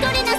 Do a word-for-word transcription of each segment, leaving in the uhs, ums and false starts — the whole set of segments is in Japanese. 取りなさい。 Good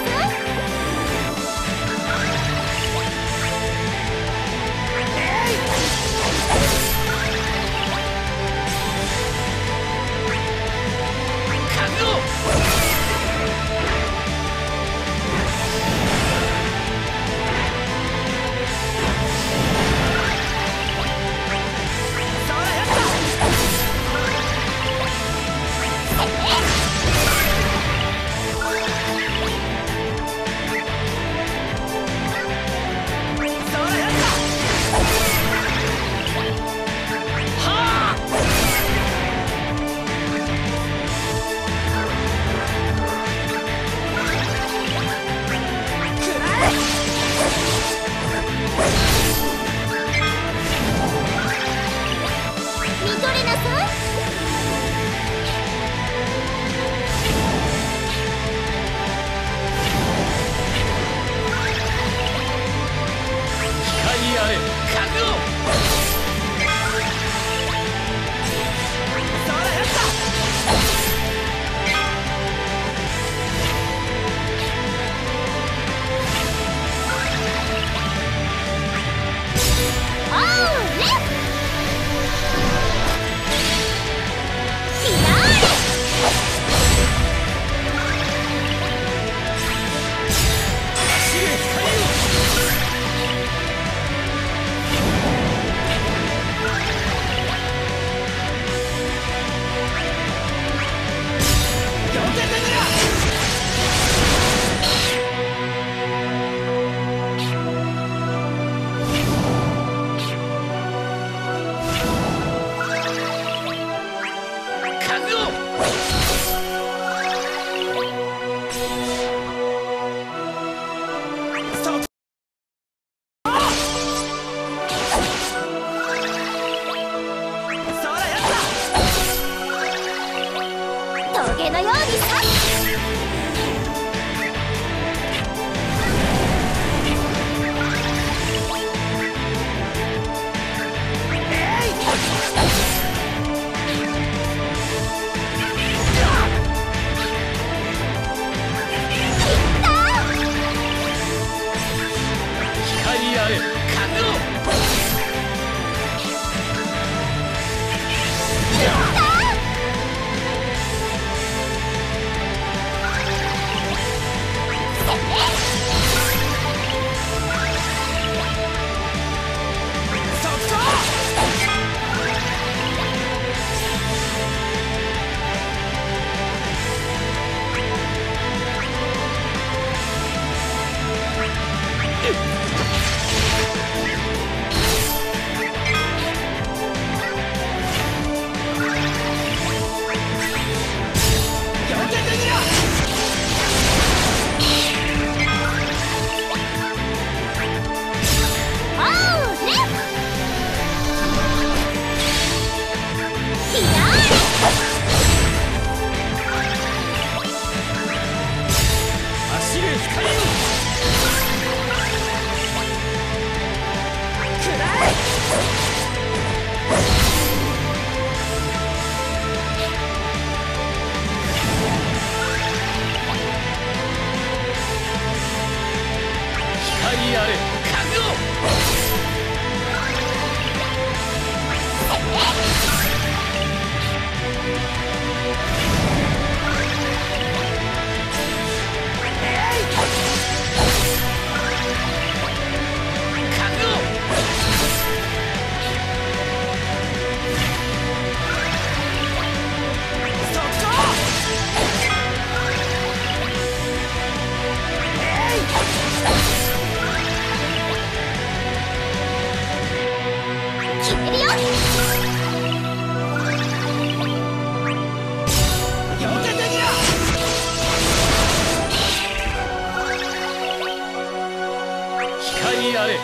night!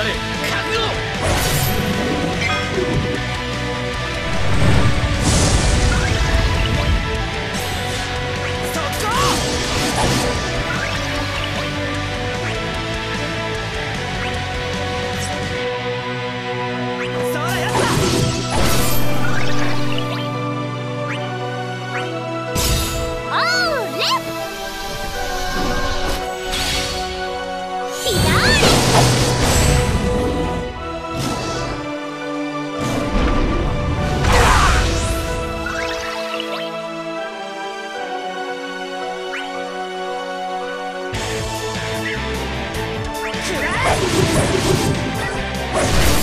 あれ、覚悟！速攻！それやった！オーレッ！ひらーい！ くらえ！